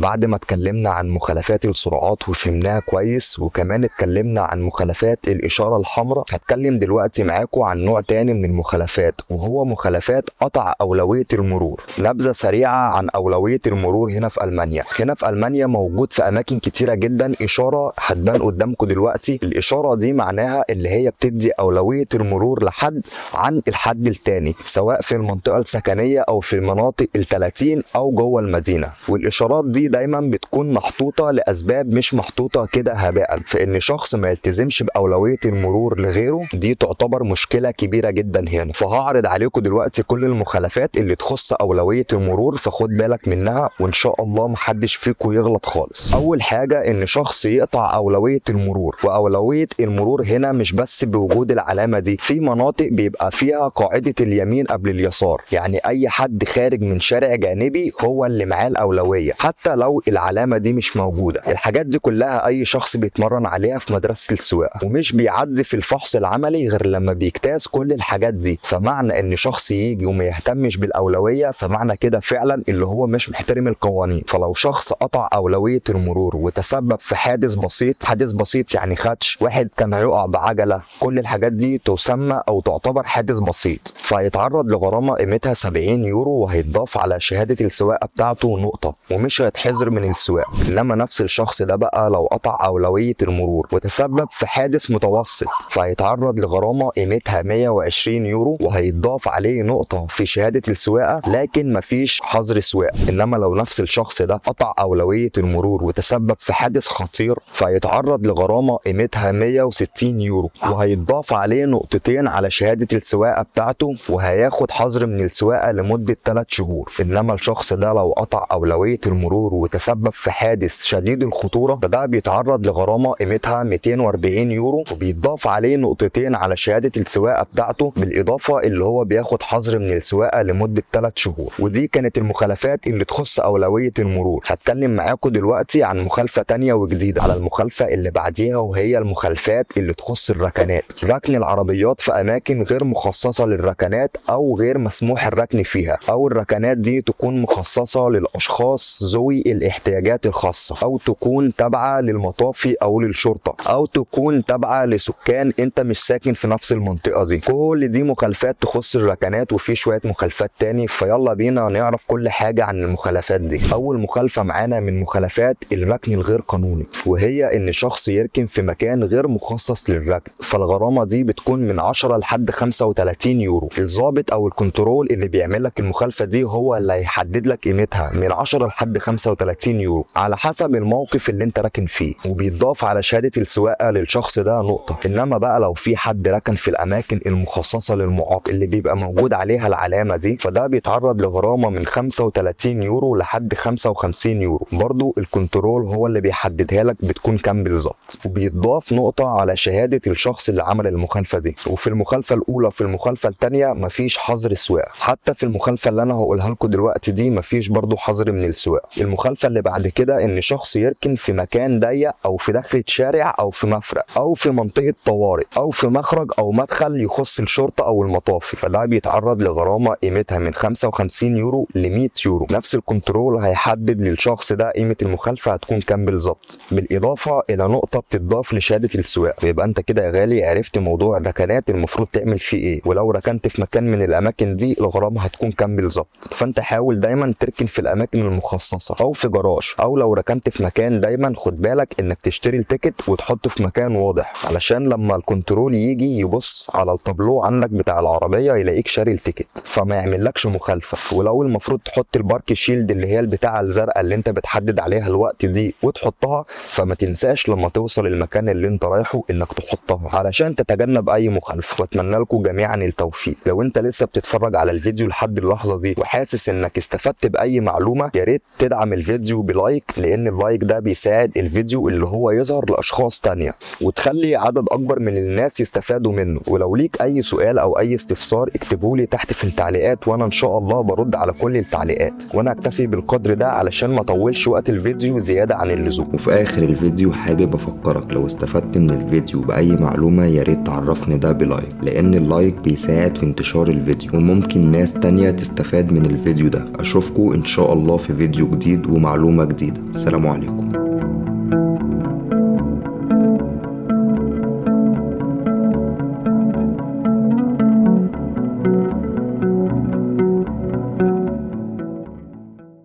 بعد ما اتكلمنا عن مخالفات السرعات وفهمناها كويس، وكمان اتكلمنا عن مخالفات الإشارة الحمراء، هتكلم دلوقتي معاكم عن نوع تاني من المخالفات، وهو مخالفات قطع أولوية المرور. نبذة سريعة عن أولوية المرور هنا في ألمانيا. هنا في ألمانيا موجود في أماكن كتيرة جدا إشارة هتبان قدامكم دلوقتي، الإشارة دي معناها اللي هي بتدي أولوية المرور لحد عن الحد التاني، سواء في المنطقة السكنية أو في المناطق ال30 أو جوه المدينة. والإشارات دي دايما بتكون محطوطة لأسباب، مش محطوطة كده هباء، فإن شخص ما يلتزمش بأولوية المرور لغيره دي تعتبر مشكلة كبيرة جدا هنا. فهعرض عليكم دلوقتي كل المخالفات اللي تخص أولوية المرور، فخد بالك منها وإن شاء الله محدش فيكم يغلط خالص. أول حاجة إن شخص يقطع أولوية المرور، وأولوية المرور هنا مش بس بوجود العلامة دي، في مناطق بيبقى فيها قاعدة اليمين قبل اليسار، يعني أي حد خارج من شارع جانبي هو اللي معاه الأولوية حتى لو العلامة دي مش موجودة. الحاجات دي كلها أي شخص بيتمرن عليها في مدرسة السواقة، ومش بيعدي في الفحص العملي غير لما بيجتاز كل الحاجات دي. فمعنى إن شخص يجي وما يهتمش بالأولوية، فمعنى كده فعلا اللي هو مش محترم القوانين. فلو شخص قطع أولوية المرور وتسبب في حادث بسيط يعني خدش، واحد كان هيقع بعجلة، كل الحاجات دي تسمى أو تعتبر حادث بسيط، فهيتعرض لغرامة قيمتها 70 يورو وهيتضاف على شهادة السواقة بتاعته نقطة، ومش هيتحظر من السواقة. إنما نفس الشخص ده بقى لو قطع أولوية المرور وتسبب في حادث متوسط، فهيتعرض لغرامة قيمتها 120 يورو وهيتضاف عليه نقطة في شهادة السواقة، لكن مفيش حظر سواقة. إنما لو نفس الشخص ده قطع أولوية المرور وتسبب في حادث خطير، فهيتعرض لغرامة قيمتها 160 يورو وهيتضاف عليه نقطتين على شهادة السواقة بتاعته، وهياخد حظر من السواقة لمدة 3 شهور. إنما الشخص ده لو قطع أولوية المرور وتسبب في حادث شديد الخطورة، فده بيتعرض لغرامة قيمتها 240 يورو وبيتضاف عليه نقطتين على شهادة السواقة بتاعته، بالإضافة اللي هو بياخد حظر من السواقة لمدة 3 شهور. ودي كانت المخالفات اللي تخص أولوية المرور. هتكلم معاكم دلوقتي عن مخالفة تانية وجديدة على المخالفة اللي بعديها، وهي المخالفات اللي تخص الركنات. ركن العربيات في أماكن غير مخصصة للركنات أو غير مسموح الركن فيها، أو الركنات دي تكون مخصصة للأشخاص ذوي الاحتياجات الخاصة، أو تكون تابعة للمطافي أو للشرطة، أو تكون تابعة لسكان أنت مش ساكن في نفس المنطقة دي. كل دي مخالفات تخص الركنات، وفي شوية مخالفات تاني، فيلا بينا نعرف كل حاجة عن المخالفات دي. أول مخالفة معانا من مخالفات الركن الغير قانوني، وهي إن شخص يركن في مكان غير مخصص للركن، فالغرامة دي بتكون من 10 لحد 35 يورو. الضابط أو الكنترول اللي بيعمل لك المخالفة دي هو اللي هيحدد لك قيمتها من 10 لحد 35 يورو على حسب الموقف اللي انت راكن فيه، وبيتضاف على شهادة السواقة للشخص ده نقطة. إنما بقى لو في حد ركن في الأماكن المخصصة للمعاق اللي بيبقى موجود عليها العلامة دي، فده بيتعرض لغرامة من 35 يورو لحد 55 يورو، برضو الكنترول هو اللي بيحددها لك بتكون كام بالظبط، وبيتضاف نقطة على شهادة الشخص اللي عمل المخالفة دي. وفي المخالفة الأولى في المخالفة الثانية مفيش حظر سواقة، حتى في المخالفة اللي أنا هقولها لكم دلوقتي دي مفيش برضو حظر من السواقة. المخالفة اللي بعد كده إن شخص يركن في مكان ضيق أو في داخلة شارع أو في مفرق أو في منطقة طوارئ أو في مخرج أو مدخل يخص الشرطة أو المطافي، فده بيتعرض لغرامة قيمتها من 55 يورو ل 100 يورو. نفس الكنترول هيحدد للشخص ده قيمة المخالفة هتكون كام بالظبط، بالإضافة إلى نقطة بتضاف لشهادة السواقة. يبقى أنت كده يا غالي عرفت موضوع الركنات المفروض تعمل فيه إيه، ولو ركنت في مكان من الأماكن دي الغرامة هتكون كام بالظبط. فأنت حاول دايما تركن في الأماكن المخصصة أو في جراج، أو لو ركنت في مكان دايما خد بالك إنك تشتري التيكت وتحطه في مكان واضح، علشان لما الكنترول يجي يبص على الطابلو عندك بتاع العربية يلاقيك شاري التيكت، فما يعملكش مخالفة. ولو المفروض تحط البارك شيلد اللي هي البتاعة الزرقاء اللي أنت بتحدد عليها الوقت دي وتحطها، فما تنساش لما توصل المكان اللي أنت رايحه إنك تحطها، علشان تتجنب أي مخالفة. وأتمنى لكم جميعا التوفيق. لو أنت لسه بتتفرج على الفيديو لحد اللحظة دي وحاسس إنك استفدت بأي معلومة، يا ريت تدعم الفيديو بلايك، لأن اللايك ده بيساعد الفيديو اللي هو يظهر لأشخاص تانية وتخلي عدد أكبر من الناس يستفادوا منه. ولو ليك أي سؤال أو أي استفسار اكتبوا لي تحت في التعليقات، وأنا إن شاء الله برد على كل التعليقات، وأنا أكتفي بالقدر ده علشان ما أطولش وقت الفيديو زيادة عن اللزوم. وفي آخر الفيديو حابب أفكرك لو استفدت من الفيديو بأي معلومة يا ريت تعرفني ده بلايك، لأن اللايك بيساعد في انتشار الفيديو وممكن ناس تانية تستفاد من الفيديو ده. أشوفكوا إن شاء الله في فيديو جديد. ومعلومة جديدة. السلام عليكم.